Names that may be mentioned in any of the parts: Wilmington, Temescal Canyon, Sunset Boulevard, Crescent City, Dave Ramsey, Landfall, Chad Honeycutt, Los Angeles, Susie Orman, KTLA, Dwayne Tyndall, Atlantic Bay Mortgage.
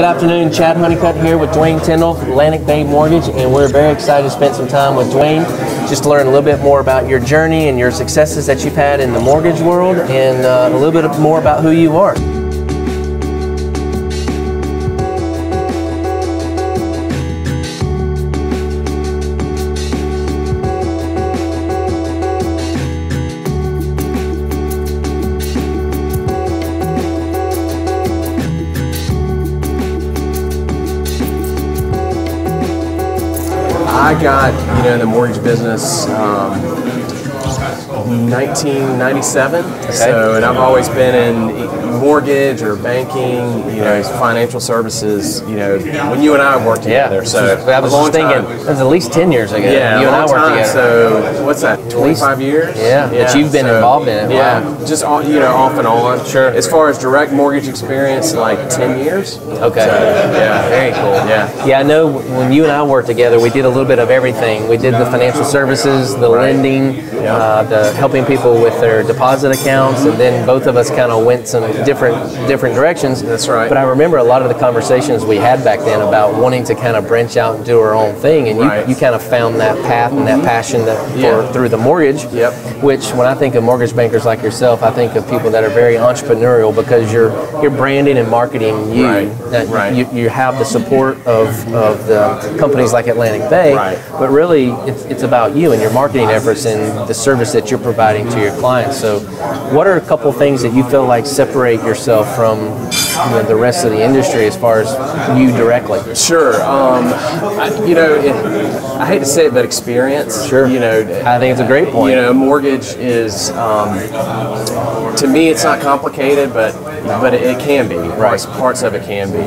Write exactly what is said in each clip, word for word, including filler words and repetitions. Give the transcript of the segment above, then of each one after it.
Good afternoon, Chad Honeycutt here with Dwayne Tyndall, Atlantic Bay Mortgage, and we're very excited to spend some time with Dwayne just to learn a little bit more about your journey and your successes that you've had in the mortgage world, and uh, a little bit more about who you are. I got, you know, in the mortgage business um, nineteen ninety-seven, okay. So, and I've always been in mortgage or banking, you know, financial services, you know, when you and I worked together. Yeah. So I was just thinking, it was at least ten years ago. Yeah, you and I worked time, together. So what's that, twenty-five years? Yeah, yeah. But you've been so, involved in it. Yeah, wow. Just, all, you know, off and on. Sure. As far as direct mortgage experience, like ten years. Okay. So, yeah. Very cool. Yeah. Yeah, I know when you and I worked together, we did a little bit of everything. We did the financial services, the right. lending, yeah. uh, the helping people with their deposit accounts, and then both of us kind of went some different different directions. That's right. But I remember a lot of the conversations we had back then about wanting to kind of branch out and do our own thing, and right. you, you kind of found that path and that passion that for, yeah. through the mortgage, yep. which when I think of mortgage bankers like yourself, I think of people that are very entrepreneurial because you're you're branding and marketing you. Right. That right. You, you have the support of, of the companies like Atlantic Bay, right. but really it's, it's about you and your marketing efforts and the service that you're providing to your clients. So what are a couple things that you feel like separate yourself from, you know, the rest of the industry as far as you directly? Sure. Um, I, you know, it, I hate to say it, but experience. Sure. You know, I think it's a great point. You know, mortgage is, um, to me, it's not complicated, but but it, it can be. Right. Parts of it can be.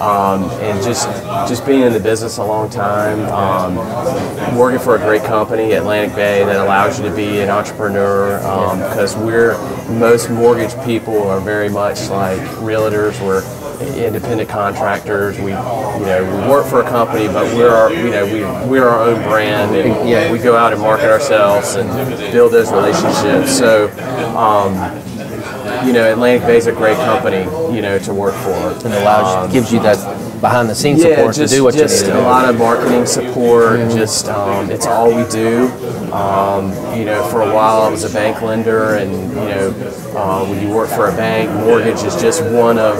Um, and just just being in the business a long time, um, working for a great company, Atlantic Bay, that allows you to be an entrepreneur, um, because we're most mortgage people are very much like realtors. We're independent contractors. We, you know, we work for a company, but we're our, you know, we we're our own brand, and yeah. we go out and market ourselves and build those relationships. So, um, you know, Atlantic Bay is a great company, you know, to work for. And allows um, gives you that behind the scenes yeah, support just, to do what just you need to do. A lot of marketing support. Mm-hmm. Just um, it's all we do. Um, you know, for a while I was a bank lender, and you know, uh, when you work for a bank, mortgage is just one of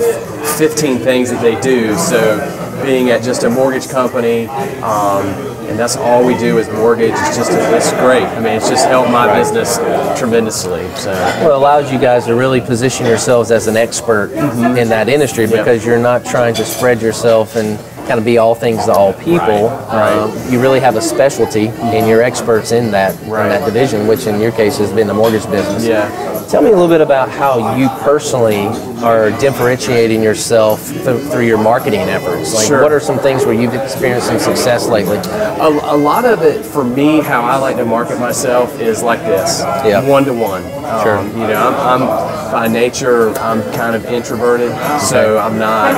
fifteen things that they do. So being at just a mortgage company, um, and that's all we do is mortgage. It's just, it's great. I mean, it's just helped my right. business tremendously. So. Well, it allows you guys to really position yourselves as an expert mm-hmm. in that industry, because yep. you're not trying to spread yourself and kind of be all things to all people. Right. Um, right. You really have a specialty, and you're experts in that, right. in that division, which in your case has been the mortgage business. Yeah. Tell me a little bit about how you personally are differentiating yourself th through your marketing efforts. Like, sure. what are some things where you've experienced some success lately? A, a lot of it, for me, how I like to market myself is like this, yeah. one to one. Um, sure. You know, I'm, I'm by nature, I'm kind of introverted, so I'm not,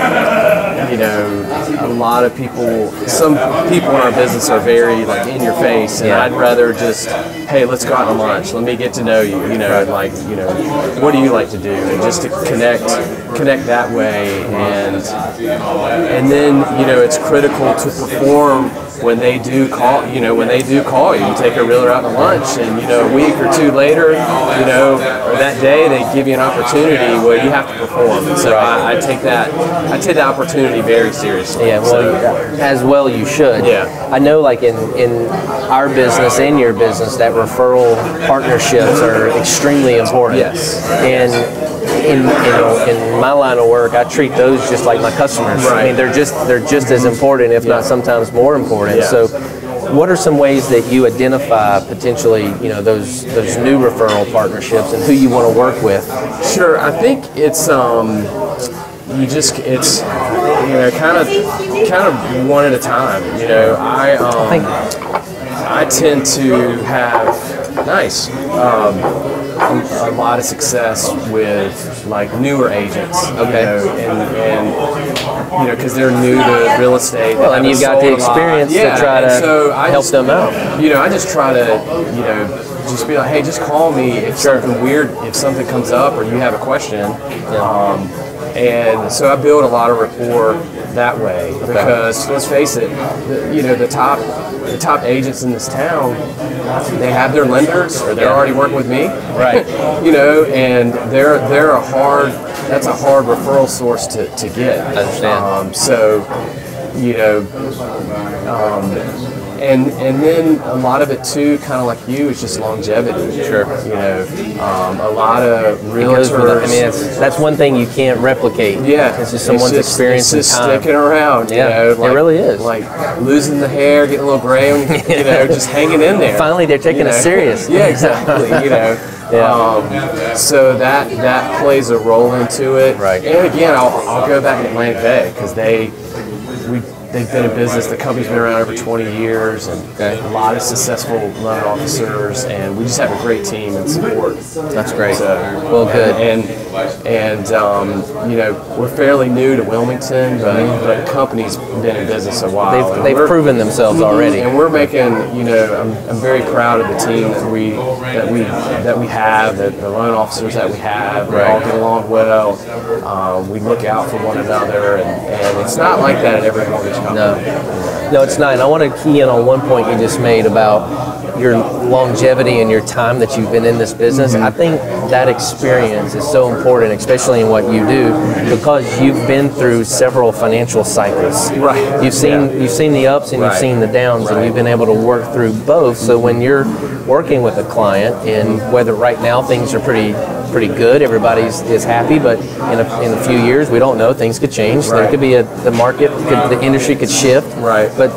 you know, a lot of people, some people in our business are very like in your face, and yeah. I'd rather just, hey, let's go out to lunch, let me get to know you, you know, and like, you know, what do you like to do, and just to connect connect that way, and and then, you know, it's critical to perform when they do call, you know, when they do call you. You take a realtor out to lunch, and you know, a week or two later, you know, or that day, they give you an opportunity where you have to perform. And so I, I take that I take that opportunity very seriously. Yeah, well, so, as well you should. Yeah. I know, like in in our business and your business, that referral partnerships are extremely important. Yes. And In, you know, in my line of work, I treat those just like my customers. Right. I mean, they're just they're just as important, if yeah. not sometimes more important. Yeah. So, what are some ways that you identify potentially, you know, those those new referral partnerships and who you want to work with? Sure, I think it's um, you just it's you know kind of kind of one at a time. You know, I um, Thank you. I tend to have nice. Um, a lot of success with like newer agents, okay, you know, and, and you know, because they're new to real estate. Well, and you've got the experience yeah. to try to so help just, them out. You know, I just try to, you know, just be like, hey, just call me if sure. something weird, if something comes up, or you have a question. Yeah. Um, And so I build a lot of rapport that way, because let's face it, the, you know, the top the top agents in this town, they have their lenders, or they're already working with me, right? You know, and they're they're a hard that's a hard referral source to to get. I understand. Um, so, you know, um, and and then a lot of it too, kind of like you, is just longevity. Sure. You know, um, a lot of realtors. That, I mean, it's, that's one thing you can't replicate. Yeah. It's just someone's it's just, experience. It's just time. Sticking around. Yeah. You know, like, it really is. Like losing the hair, getting a little gray, when you, you know, just hanging in there. Finally, they're taking you know? It serious. Yeah, exactly. You know. Yeah. Um, so that that plays a role into it. Right. And again, I'll I'll go back to Atlantic Bay, because they we. They've been in business, the company's been around over twenty years, and okay. a lot of successful loan officers, and we just have a great team and support. That's great. So, well, good. And, and, and um, you know, we're fairly new to Wilmington, but, but the company's been in business a while. They've, they've proven themselves already. And we're making, you know, I'm, I'm very proud of the team that we, that we, that we have, that the loan officers that we have, we right. all get along well, um, we look out for one another, and, and it's not like that at every mortgage. No, no, it's not. And I want to key in on one point you just made about your longevity and your time that you've been in this business. Mm-hmm. I think that experience is so important, especially in what you do, because you've been through several financial cycles. Right. You've seen yeah. you've seen the ups and right. you've seen the downs, right. and you've been able to work through both. So when you're working with a client, and whether right now things are pretty pretty good, everybody's is happy, but in a, in a few years, we don't know, things could change. Right. There could be a the market, could, the industry could shift. Right. But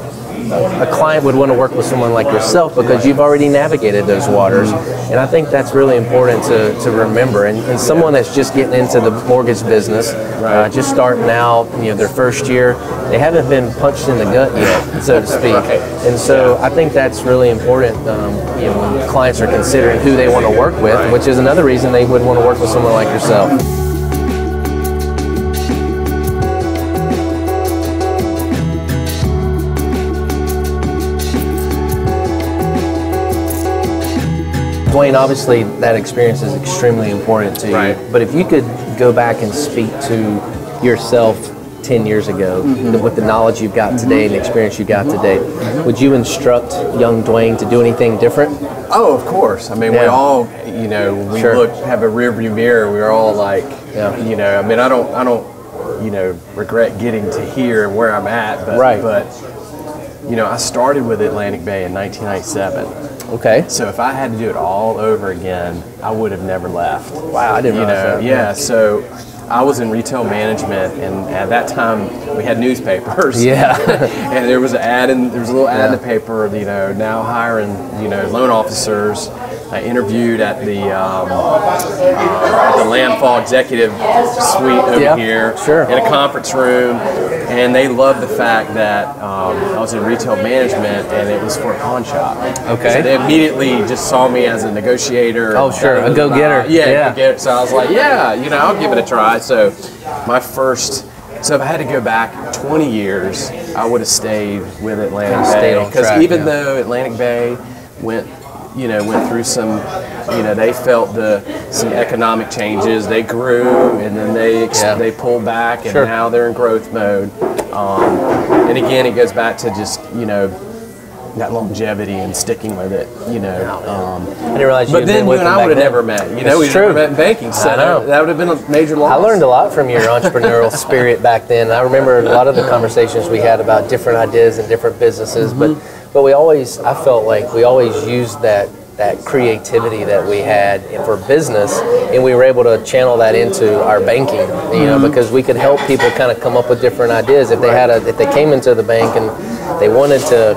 a client would want to work with someone like yourself, because you've already navigated those waters. And I think that's really important to, to remember. And, and someone that's just getting into the mortgage business, uh, just starting out, you know, their first year, they haven't been punched in the gut yet, so to speak. And so I think that's really important, um, you know, when clients are considering who they want to work with, which is another reason they would want to work with someone like yourself. Dwayne, obviously that experience is extremely important to you, right. but if you could go back and speak to yourself ten years ago mm-hmm. with the knowledge you've got today mm-hmm. and the experience you got today, would you instruct young Dwayne to do anything different? Oh, of course. I mean, yeah. we all, you know, we sure. look, have a rearview mirror, we're all like, yeah. you know, I mean, I don't, I don't, you know, regret getting to here and where I'm at, but, right. but, you know, I started with Atlantic Bay in nineteen ninety-seven. Okay. So if I had to do it all over again, I would have never left. Wow, I didn't you know, realize that. Yeah, so I was in retail management, and at that time we had newspapers. Yeah. And there was an ad, in, there was a little ad yeah. in the paper, you know, now hiring, you know, loan officers. I interviewed at the um, uh, the Landfall executive suite over yeah, here sure. in a conference room, and they loved the fact that um, I was in retail management, and it was for a pawn shop. Okay. So they immediately just saw me as a negotiator. Oh, sure, a go-getter. Yeah, yeah. Go-getter. So I was like, yeah, you know, I'll give it a try. So my first. So if I had to go back twenty years, I would have stayed with Atlantic Bay, because even yeah. though Atlantic Bay went. You know, went through some, you know, they felt the some economic changes. They grew, and then they yeah. they pulled back, and sure. now they're in growth mode. Um, and again, it goes back to just, you know, that longevity and sticking with it. You know, um, I didn't realize. But then you and I would have never met. You know, we never met in banking. So I know. That would have been a major loss. I learned a lot from your entrepreneurial spirit back then. I remember a lot of the conversations we had about different ideas and different businesses, mm-hmm. but. But we always, I felt like we always used that that creativity that we had for business, and we were able to channel that into our banking, you mm-hmm. know, because we could help people kind of come up with different ideas. If they had a, if they came into the bank and they wanted to,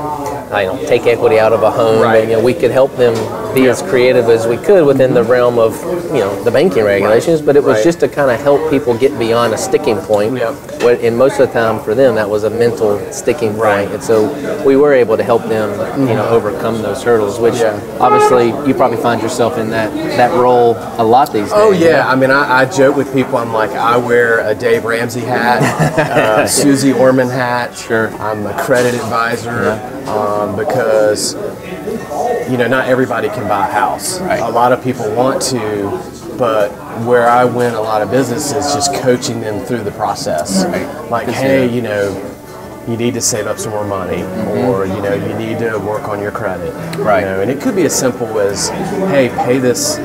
I don't know, take equity out of a home, right. and, you know, we could help them be yeah. as creative as we could within the realm of, you know, the banking regulations. Right. But it was right. just to kind of help people get beyond a sticking point. Yeah. And most of the time for them, that was a mental sticking point. Right. And so we were able to help them, you know, overcome those hurdles, which yeah. obviously. You probably find yourself in that, that role a lot these days. Oh yeah, right? I mean, I, I joke with people. I'm like, I wear a Dave Ramsey hat, uh, Susie Orman hat. Sure. I'm a credit advisor yeah. um, because, you know, not everybody can buy a house. Right. A lot of people want to, but where I win a lot of business is just coaching them through the process. Right. Like, hey, you know, you need to save up some more money, mm-hmm. or you know, you need to work on your credit. Right. You know? And it could be as simple as, hey, pay this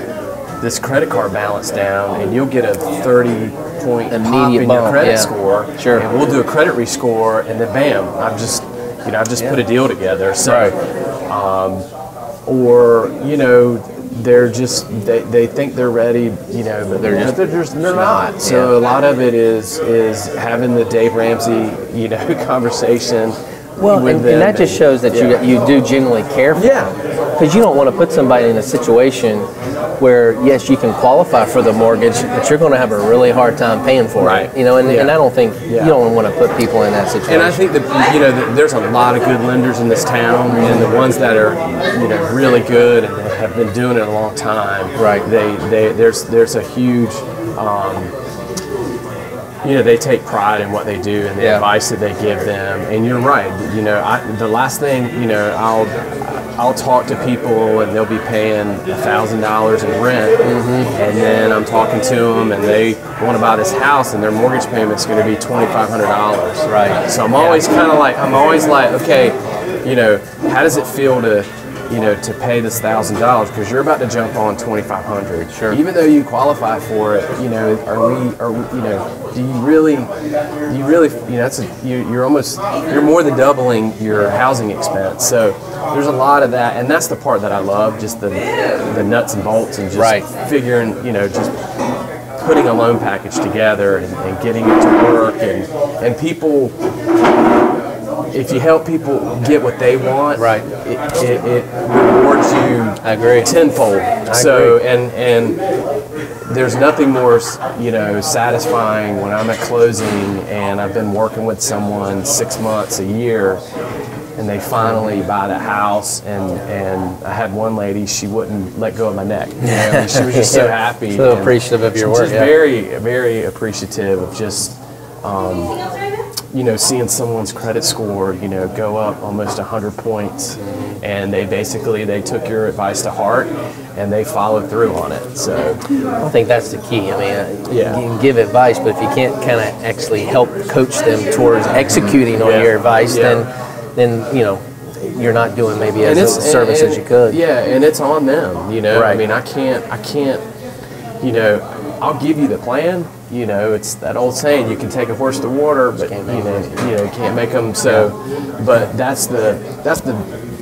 this credit card balance down, and you'll get a thirty point immediate pop in your credit yeah. score. Sure. And we'll do a credit rescore, and then bam, I've just you know I've just yeah. put a deal together. So, right. um, or you know, they're just they, they think they're ready, you know, but they're just, they're, just, they're not. So yeah. a lot of it is is having the Dave Ramsey, you know, conversation. Well, with and, them and that just shows that yeah. you you do generally care for yeah. them, because you don't want to put somebody in a situation where yes, you can qualify for the mortgage, but you're going to have a really hard time paying for right. it. You know, and, yeah. and I don't think yeah. you don't want to put people in that situation. And I think that you know that there's a lot of good lenders in this town, mm-hmm. and the ones that are you know really good and have been doing it a long time. Right. They they there's there's a huge. Um, You know, they take pride in what they do and the yeah. advice that they give them. And you're right. You know, I, the last thing, you know, I'll I'll talk to people and they'll be paying a thousand dollars in rent. Mm-hmm. And then I'm talking to them and they want to buy this house and their mortgage payment's going to be twenty-five hundred dollars. Right. So I'm always yeah. kind of like, I'm always like, okay, you know, how does it feel to, you know, to pay this thousand dollars because you're about to jump on twenty-five hundred. Sure. Even though you qualify for it, you know, are we, are we, you know, do you really, do you really, you know, that's a, you, you're almost, you're more than doubling your housing expense. So there's a lot of that, and that's the part that I love, just the the nuts and bolts and just right. figuring, you know, just putting a loan package together and, and getting it to work, and and people. If you help people get what they want, right, it, it, it rewards you I agree. tenfold. I so agree. and and there's nothing more you know satisfying when I'm at closing and I've been working with someone six months, a year, and they finally buy the house. And and I had one lady, she wouldn't let go of my neck. You know? She was just so happy, so appreciative of your work. Just yeah. very very appreciative of just. Um, you know, seeing someone's credit score, you know, go up almost a hundred points, and they basically, they took your advice to heart and they followed through on it. So I think that's the key. I mean, yeah. you can give advice, but if you can't kind of actually help coach them towards executing on yeah. your advice, yeah. then, then, you know, you're not doing maybe as a service and, and, as you could. Yeah. And it's on them, you know, right. I mean, I can't, I can't, you know, I'll give you the plan. You know, it's that old saying: you can take a horse to water, but you know, you know, you can't make them. So, but that's the that's the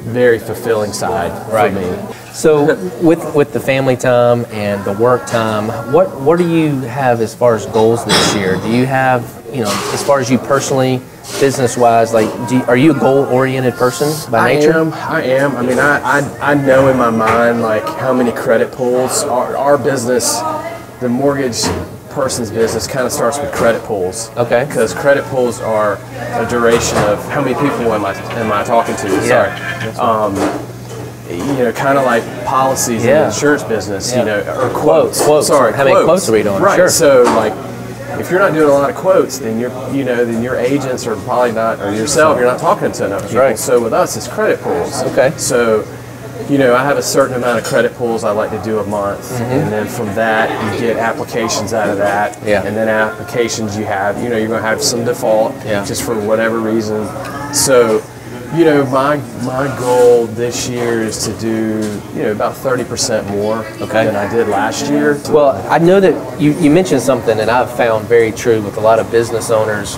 very fulfilling side right. for me. So, with with the family time and the work time, what what do you have as far as goals this year? Do you have you know, as far as you personally, business wise, like, do you, are you a goal oriented person by nature? I am. I am. I mean, I I I know in my mind like how many credit pulls our our business, the mortgage. Person's business kind of starts with credit pulls. Okay. Because credit pulls are a duration of how many people am I am I talking to? Yeah. Sorry. Um, you know, kind of like policies yeah. in the insurance business. Yeah. You know, or quotes. quotes. Sorry. How quotes. many quotes are we doing? Right. Sure. So like, if you're not doing a lot of quotes, then you're you know then your agents are probably not or yourself you're not talking to enough people. Right. So with us, it's credit pulls. Okay. So. You know, I have a certain amount of credit pulls I like to do a month, mm-hmm. and then from that you get applications out of that, yeah. and then applications you have, you know, you're going to have some default yeah. just for whatever reason. So, you know, my my goal this year is to do, you know, about thirty percent more okay. than I did last year. Well, I know that you, you mentioned something that I've found very true with a lot of business owners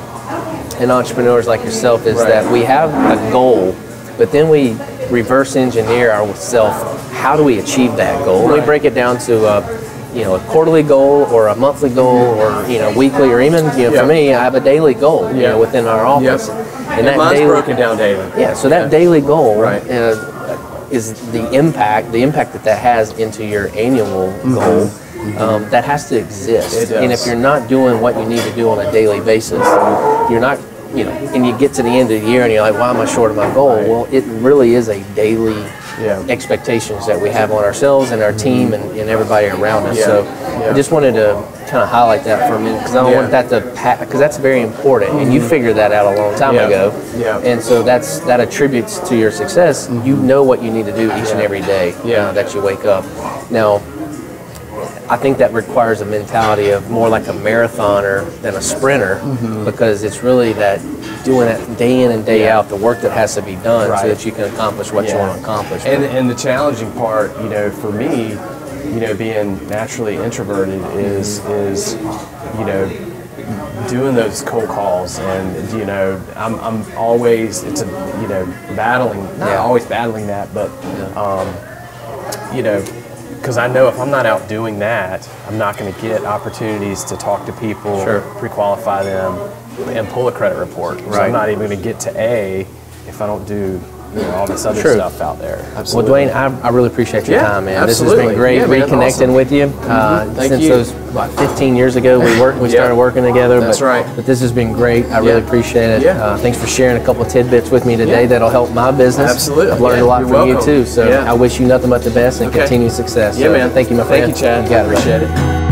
and entrepreneurs like yourself is right. that we have a goal, but then we reverse engineer ourselves. How do we achieve that goal? Right. We break it down to a, you know, a quarterly goal or a monthly goal or you know weekly or even you know yep. for me I have a daily goal yep. you know within our office. Yep. And, and that mine's daily, broken down daily. Yeah. So that yeah. daily goal right. uh, is the impact the impact that that has into your annual mm-hmm. goal. Mm-hmm. Um, that has to exist. And if you're not doing what you need to do on a daily basis, you're not. You know, and you get to the end of the year and you're like, why am I short of my goal? Right. Well, it really is a daily yeah. expectations that we have on ourselves and our team and, and everybody around us. Yeah. So yeah. I just wanted to kind of highlight that for a minute because I don't yeah. want that to pass, because that's very important. Mm-hmm. And you figured that out a long time yeah. ago. Yeah. And so that's that attributes to your success. Mm-hmm. You know what you need to do each yeah. and every day yeah. you know, that you wake up. Now, I think that requires a mentality of more like a marathoner than a sprinter, mm-hmm. because it's really that doing that day in and day yeah. out, the work that has to be done right. so that you can accomplish what yeah. you want to accomplish. And, and the challenging part, you know, for me, you know, being naturally introverted is, is, you know, doing those cold calls, and you know, I'm, I'm always, it's a, you know, battling, not yeah. always battling that, but yeah. um, you know, because I know if I'm not out doing that, I'm not going to get opportunities to talk to people, sure. pre-qualify them, and pull a credit report. Right. So I'm not even going to get to A if I don't do, you know, all this other True. Stuff out there. Absolutely. Well, Dwayne, I, I really appreciate your yeah, time, man. Absolutely. This has been great yeah, man, reconnecting awesome. With you. Mm-hmm. uh, Thank since you. Those what, fifteen years ago, we worked, we yeah. started working together. That's but, right. But this has been great. I yeah. really appreciate it. Yeah. Uh, thanks for sharing a couple of tidbits with me today yeah. that'll help my business. Absolutely. I've learned yeah, a lot from welcome. You too. So yeah. I wish you nothing but the best and okay. continued success. Yeah, so, man. Thank you, my friend. Thank you, Chad. You got I appreciate it. it.